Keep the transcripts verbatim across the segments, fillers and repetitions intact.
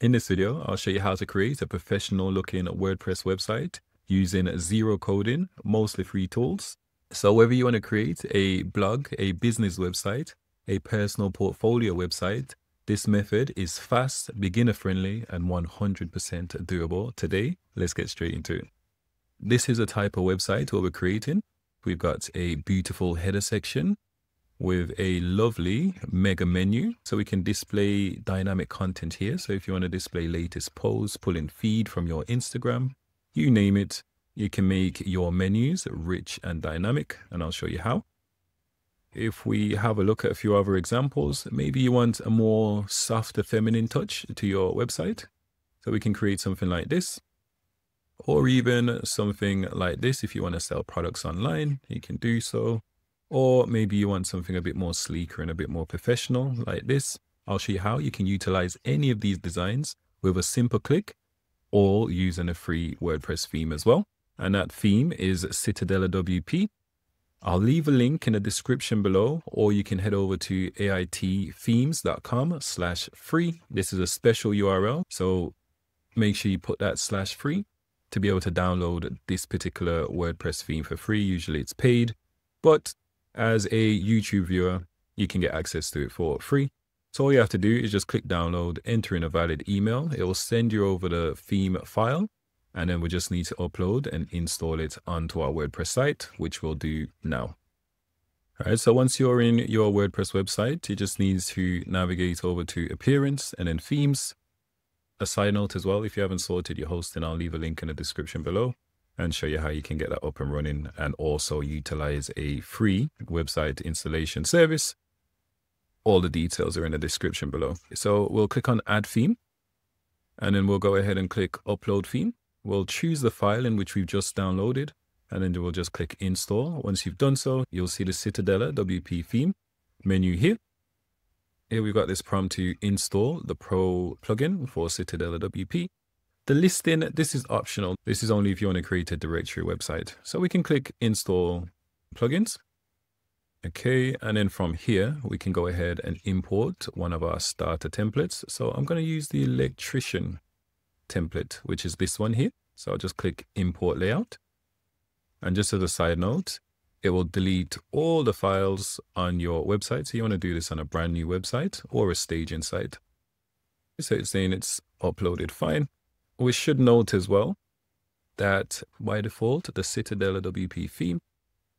In this video, I'll show you how to create a professional looking WordPress website using zero coding, mostly free tools. So whether you want to create a blog, a business website, a personal portfolio website, this method is fast, beginner friendly, and one hundred percent doable today. Let's get straight into it. This is a type of website what we're creating. We've got a beautiful header section with a lovely mega menu. So we can display dynamic content here. So if you want to display latest posts, pulling feed from your Instagram, you name it, you can make your menus rich and dynamic, and I'll show you how. If we have a look at a few other examples, maybe you want a more softer feminine touch to your website. So we can create something like this, or even something like this. If you want to sell products online, you can do so. Or maybe you want something a bit more sleeker and a bit more professional like this. I'll show you how you can utilize any of these designs with a simple click or using a free WordPress theme as well. And that theme is Citadela W P. I'll leave a link in the description below, or you can head over to A I T themes dot com slash free. This is a special U R L, so make sure you put that slash free to be able to download this particular WordPress theme for free. Usually it's paid, but as a YouTube viewer, you can get access to it for free. So all you have to do is just click download, enter in a valid email. It will send you over the theme file, and then we just need to upload and install it onto our WordPress site, which we'll do now. All right, so once you're in your WordPress website, you just need to navigate over to Appearance and then Themes. A side note as well, if you haven't sorted your hosting, I'll leave a link in the description below and show you how you can get that up and running and also utilize a free website installation service. All the details are in the description below. So we'll click on Add Theme, and then we'll go ahead and click Upload Theme. We'll choose the file in which we've just downloaded, and then we'll just click Install. Once you've done so, you'll see the Citadela W P theme menu here. Here we've got this prompt to install the Pro plugin for Citadela W P. The listing, this is optional. This is only if you want to create a directory website. So we can click Install Plugins. Okay, and then from here, we can go ahead and import one of our starter templates. So I'm going to use the electrician template, which is this one here. So I'll just click Import Layout. And just as a side note, it will delete all the files on your website. So you want to do this on a brand new website or a staging site. So it's saying it's uploaded fine. We should note as well that by default, the Citadela W P theme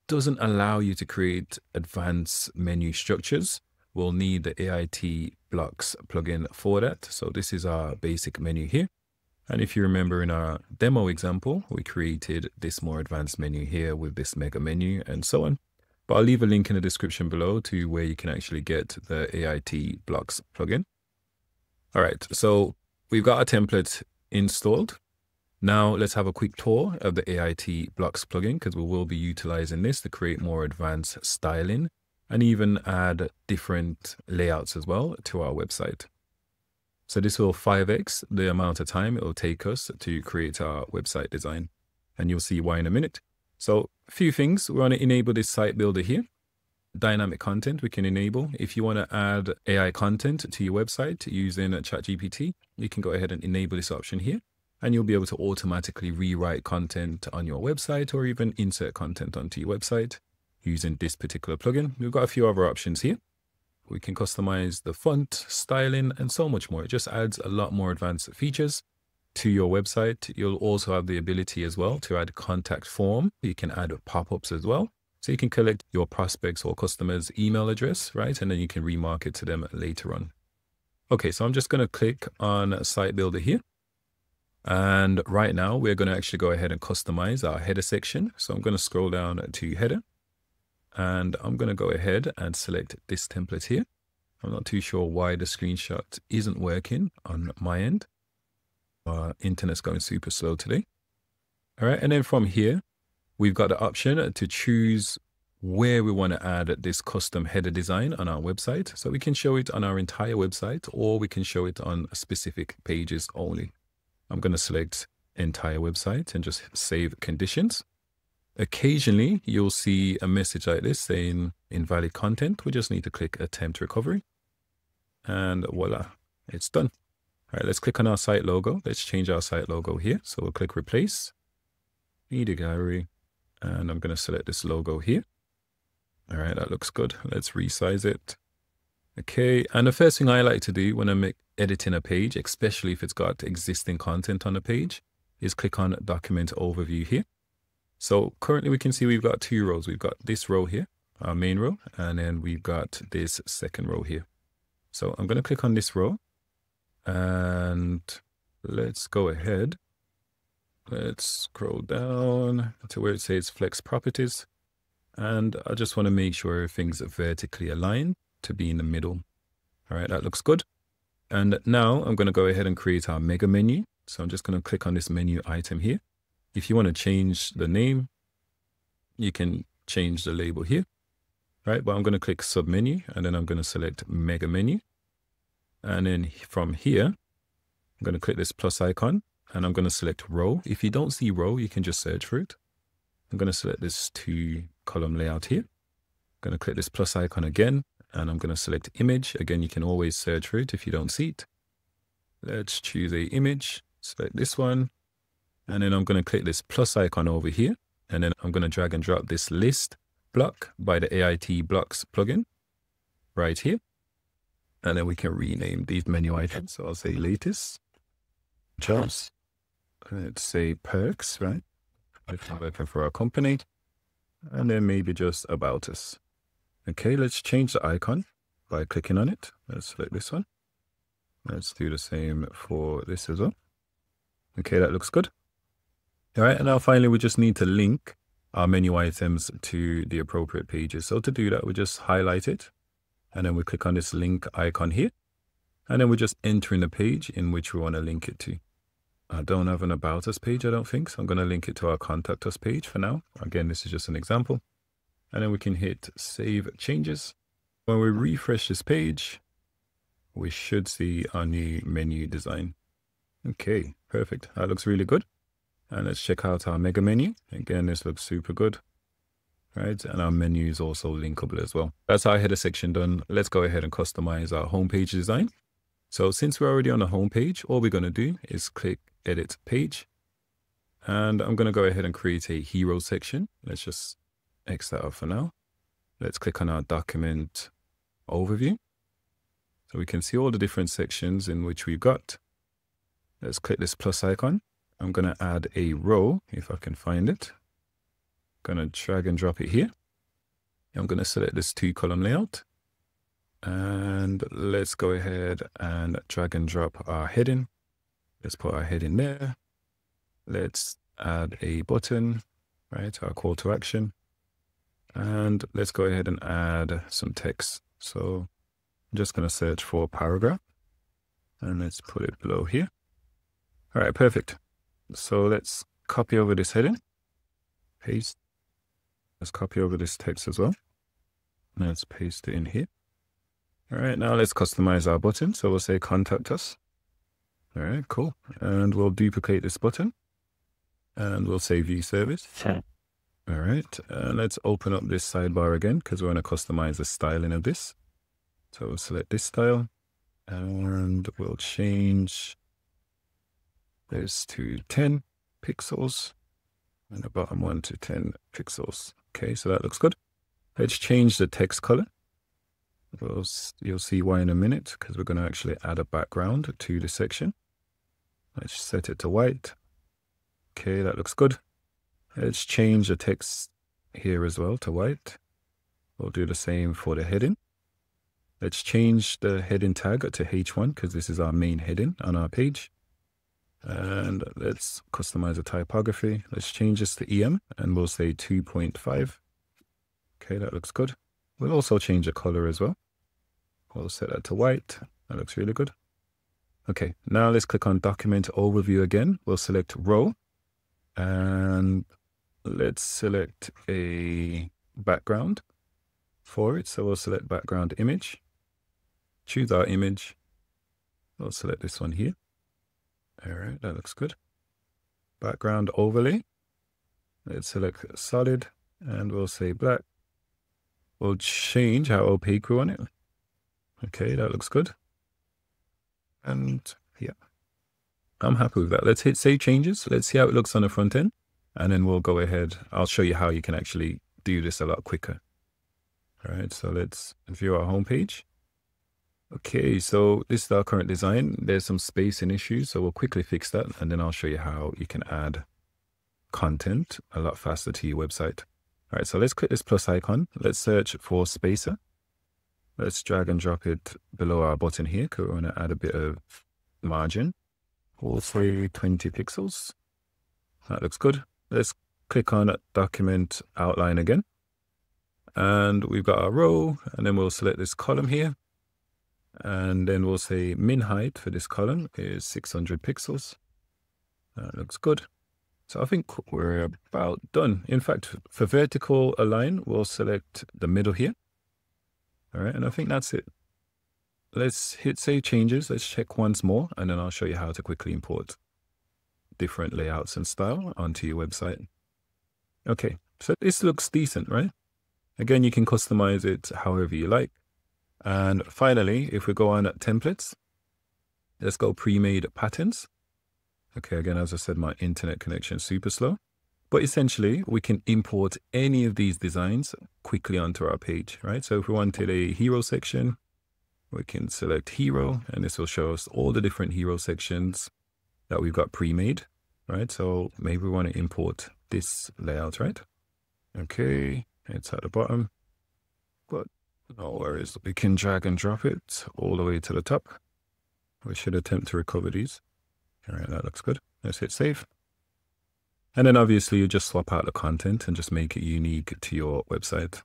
doesn't allow you to create advanced menu structures. We'll need the A I T blocks plugin for that. So this is our basic menu here. And if you remember in our demo example, we created this more advanced menu here with this mega menu and so on. But I'll leave a link in the description below to where you can actually get the A I T blocks plugin. All right, so we've got our template installed. Now let's have a quick tour of the A I T blocks plugin, because we will be utilizing this to create more advanced styling and even add different layouts as well to our website. So this will five X the amount of time it will take us to create our website design, and you'll see why in a minute. So a few things, we want to enable this site builder here. Dynamic content we can enable. If you want to add A I content to your website using ChatGPT, you can go ahead and enable this option here, and you'll be able to automatically rewrite content on your website or even insert content onto your website using this particular plugin. We've got a few other options here. We can customize the font, styling, and so much more. It just adds a lot more advanced features to your website. You'll also have the ability as well to add contact form. You can add pop-ups as well. So you can collect your prospects or customers' email address, right? And then you can remarket to them later on. Okay, so I'm just going to click on Site Builder here. And right now we're going to actually go ahead and customize our header section. So I'm going to scroll down to header, and I'm going to go ahead and select this template here. I'm not too sure why the screenshot isn't working on my end. Our internet's going super slow today. All right, and then from here, we've got the option to choose where we want to add this custom header design on our website. So we can show it on our entire website, or we can show it on specific pages only. I'm going to select entire website and just save conditions. Occasionally, you'll see a message like this saying invalid content. We just need to click attempt recovery, and voila, it's done. All right, let's click on our site logo. Let's change our site logo here. So we'll click replace, media gallery, and I'm going to select this logo here. All right, that looks good. Let's resize it. Okay, and the first thing I like to do when I'm editing a page, especially if it's got existing content on the page, is click on document overview here. So currently we can see we've got two rows. We've got this row here, our main row, and then we've got this second row here. So I'm going to click on this row and let's go ahead. Let's scroll down to where it says flex properties. And I just want to make sure everything's vertically aligned to be in the middle. All right, that looks good. And now I'm going to go ahead and create our mega menu. So I'm just going to click on this menu item here. If you want to change the name, you can change the label here, right? But I'm going to click submenu and then I'm going to select mega menu. And then from here, I'm going to click this plus icon and I'm going to select row. If you don't see row, you can just search for it. I'm going to select this two column layout here. I'm going to click this plus icon again, and I'm going to select image. Again, you can always search for it if you don't see it. Let's choose a image, select this one. And then I'm going to click this plus icon over here. And then I'm going to drag and drop this list block by the A I T blocks plugin right here. And then we can rename these menu items. So I'll say latest jobs. Let's say perks, right? I'm working for our company. And then maybe just about us. Okay, let's change the icon by clicking on it. Let's select this one. Let's do the same for this as well. Okay, that looks good. All right, and now finally, we just need to link our menu items to the appropriate pages. So to do that, we just highlight it and then we click on this link icon here. And then we just enter in the page in which we want to link it to. I don't have an About Us page, I don't think. So I'm going to link it to our Contact Us page for now. Again, this is just an example. And then we can hit save changes. When we refresh this page, we should see our new menu design. Okay, perfect. That looks really good. And let's check out our mega menu. Again, this looks super good. Right. And our menu is also linkable as well. That's our header section done. Let's go ahead and customize our homepage design. So since we're already on the homepage, all we're going to do is click edit page. And I'm going to go ahead and create a hero section. Let's just X that out for now. Let's click on our document overview. So we can see all the different sections in which we've got. Let's click this plus icon. I'm going to add a row if I can find it. I'm going to drag and drop it here. I'm going to select this two column layout. And let's go ahead and drag and drop our heading. Let's put our heading there. Let's add a button, right? Our call to action. And let's go ahead and add some text. So I'm just going to search for paragraph and let's put it below here. All right, perfect. So let's copy over this heading, paste. Let's copy over this text as well. Let's paste it in here. All right, now let's customize our button. So we'll say contact us. All right, cool. And we'll duplicate this button and we'll say view service. Sure. All right, uh, let's open up this sidebar again because we want to customize the styling of this. So we'll select this style and we'll change this to ten pixels and the bottom one to ten pixels. Okay, so that looks good. Let's change the text color. We'll, you'll see why in a minute because we're going to actually add a background to the section. Let's set it to white. Okay, that looks good. Let's change the text here as well to white. We'll do the same for the heading. Let's change the heading tag to H one because this is our main heading on our page. And let's customize the typography. Let's change this to E M and we'll say two point five. Okay, that looks good. We'll also change the color as well. We'll set that to white. That looks really good. Okay, now let's click on document overview again. We'll select row and let's select a background for it. So we'll select background image, choose our image. We'll select this one here. All right, that looks good. Background overlay. Let's select solid and we'll say black. We'll change how opaque we want it. Okay, that looks good. And Yeah, I'm happy with that. Let's hit save changes. Let's see how it looks on the front end, and then we'll go ahead. I'll show you how you can actually do this a lot quicker. All right, so let's view our homepage. Okay, so this is our current design. There's some spacing issues, so we'll quickly fix that, and then I'll show you how you can add content a lot faster to your website. All right, so let's click this plus icon. Let's search for spacer. Let's drag and drop it below our button here, because we want to add a bit of margin. All three twenty pixels. That looks good. Let's click on document outline again. And we've got our row, and then we'll select this column here. And then we'll say min height for this column is six hundred pixels. That looks good. So I think we're about done. In fact, for vertical align, we'll select the middle here. All right, and I think that's it. Let's hit save changes. Let's check once more, and then I'll show you how to quickly import different layouts and style onto your website. Okay, so this looks decent, right? Again, you can customize it however you like. And finally, if we go on at templates, let's go pre-made patterns. Okay, again, as I said, my internet connection is super slow, but essentially we can import any of these designs quickly onto our page, right? So if we wanted a hero section, we can select hero, and this will show us all the different hero sections that we've got pre-made, right? So maybe we want to import this layout, right? Okay, it's at the bottom, but no worries. We can drag and drop it all the way to the top. We should attempt to recover these. All right, that looks good. Let's hit save. And then obviously you just swap out the content and just make it unique to your website.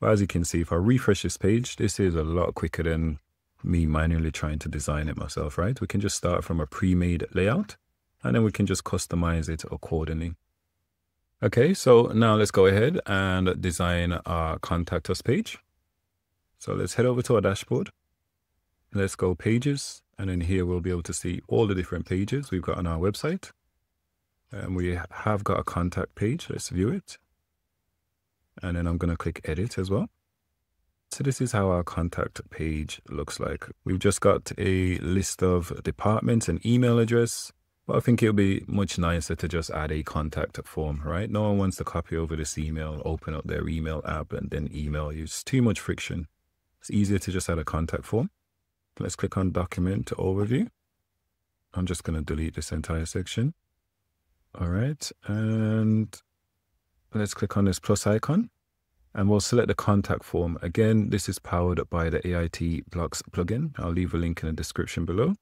Well, as you can see, if I refresh this page, this is a lot quicker than me manually trying to design it myself, right? We can just start from a pre-made layout, and then we can just customize it accordingly. Okay, so now let's go ahead and design our contact us page. So let's head over to our dashboard. Let's go pages. And in here, we'll be able to see all the different pages we've got on our website. And we have got a contact page. Let's view it. And then I'm going to click edit as well. So this is how our contact page looks like. We've just got a list of departments and email address. But I think it'll be much nicer to just add a contact form, right? No one wants to copy over this email, open up their email app, and then email you. It's too much friction. It's easier to just add a contact form. Let's click on document overview. I'm just going to delete this entire section. All right. And let's click on this plus icon, and we'll select the contact form. Again, this is powered by the A I T blocks plugin. I'll leave a link in the description below.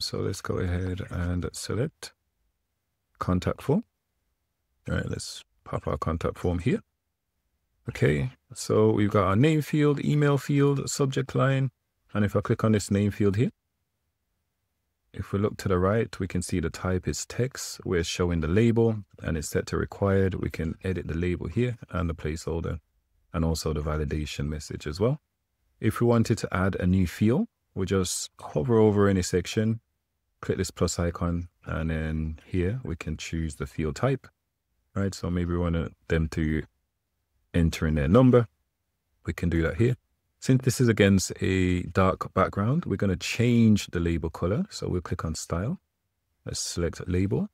So let's go ahead and select contact form. All right, let's pop our contact form here. Okay, so we've got our name field, email field, subject line. And if I click on this name field here, if we look to the right, we can see the type is text. We're showing the label, and it's set to required. We can edit the label here and the placeholder, and also the validation message as well. If we wanted to add a new field, we just hover over any section, click this plus icon, and then here we can choose the field type, right? So maybe we want them to enter in their number. We can do that here. Since this is against a dark background, we're going to change the label color. So we'll click on style. Let's select label,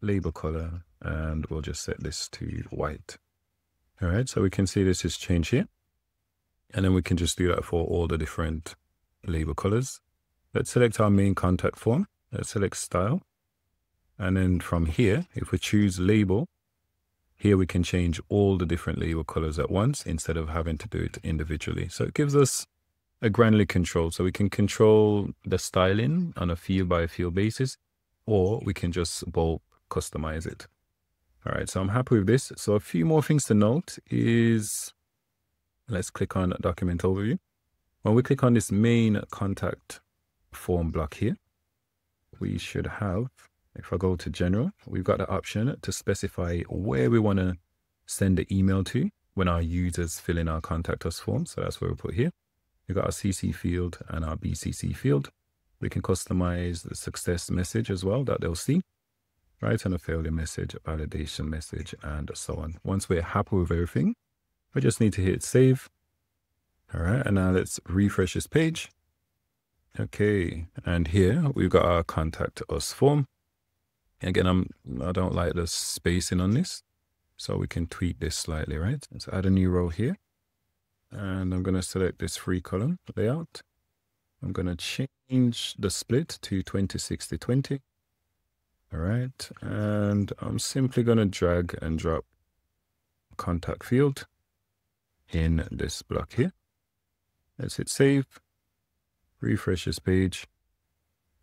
label color, and we'll just set this to white. All right. So we can see this is changed here, and then we can just do that for all the different label colors. Let's select our main contact form. Let's select style. And then from here, if we choose label, here we can change all the different label colors at once instead of having to do it individually. So it gives us a granular control. So we can control the styling on a field by field basis, or we can just bulk customize it. All right, so I'm happy with this. So a few more things to note is, let's click on document overview. When we click on this main contact form block here, we should have, if I go to general, we've got the option to specify where we want to send the email to when our users fill in our contact us form. So that's where we put here. We've got our C C field and our B C C field. We can customize the success message as well that they'll see, right? And a failure message, a validation message, and so on. Once we're happy with everything, we just need to hit save. All right. And now let's refresh this page. Okay, and here we've got our contact us form. Again, I'm, I don't like the spacing on this, so we can tweak this slightly, right? Let's add a new row here. And I'm going to select this three column layout. I'm going to change the split to twenty, sixty, twenty. All right. And I'm simply going to drag and drop contact field in this block here. Let's hit save. Refresh this page.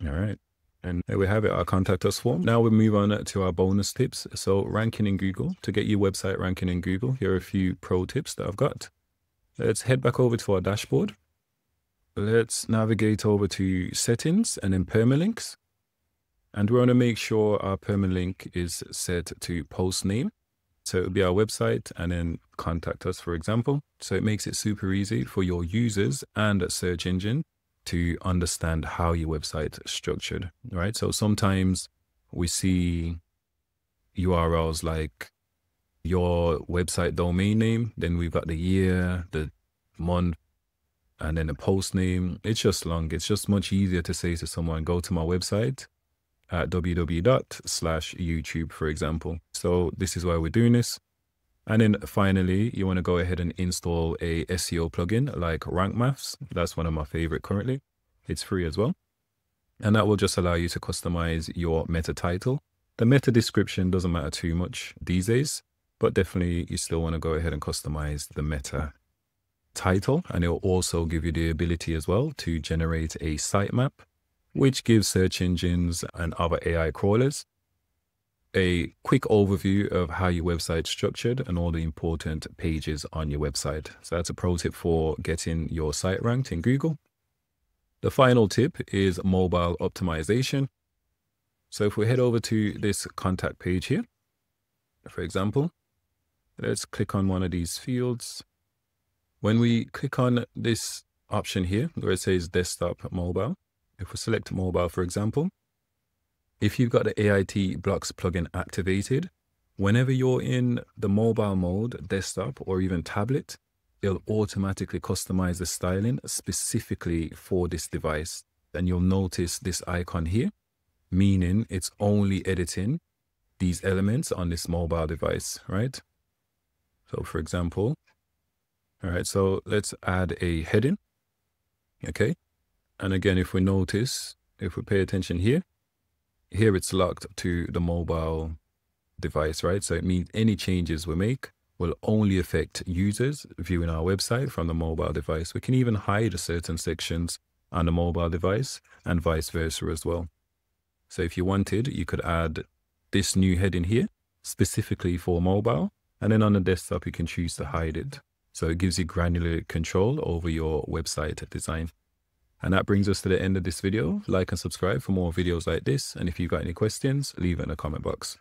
All right. And there we have it, our contact us form. Now we move on to our bonus tips. So ranking in Google. To get your website ranking in Google, here are a few pro tips that I've got. Let's head back over to our dashboard. Let's navigate over to settings and then permalinks. And we want to make sure our permalink is set to post name. So it will be our website and then contact us, for example. So it makes it super easy for your users and a search engine to understand how your website is structured, right? So sometimes we see U R Ls like your website domain name, then we've got the year, the month, and then the post name. It's just long. It's just much easier to say to someone, go to my website at w w w dot slash YouTube, for example. So this is why we're doing this. And then finally, you want to go ahead and install a S E O plugin like Rank Math. That's one of my favorite currently. It's free as well. And that will just allow you to customize your meta title. The meta description doesn't matter too much these days, but definitely you still want to go ahead and customize the meta title. And it will also give you the ability as well to generate a sitemap, which gives search engines and other A I crawlers a quick overview of how your website's structured and all the important pages on your website. So that's a pro tip for getting your site ranked in Google. The final tip is mobile optimization. So if we head over to this contact page here, for example, let's click on one of these fields. When we click on this option here, where it says desktop mobile, if we select mobile, for example, if you've got the A I T blocks plugin activated, whenever you're in the mobile mode, desktop, or even tablet, it'll automatically customize the styling specifically for this device. And you'll notice this icon here, meaning it's only editing these elements on this mobile device, right? So for example, all right, so let's add a heading. Okay. And again, if we notice, if we pay attention here, here it's locked to the mobile device, right? So it means any changes we make will only affect users viewing our website from the mobile device. We can even hide certain sections on the mobile device and vice versa as well. So if you wanted, you could add this new heading here specifically for mobile, and then on the desktop, you can choose to hide it. So it gives you granular control over your website design. And that brings us to the end of this video. Like and subscribe for more videos like this. And if you've got any questions, leave it in the comment box.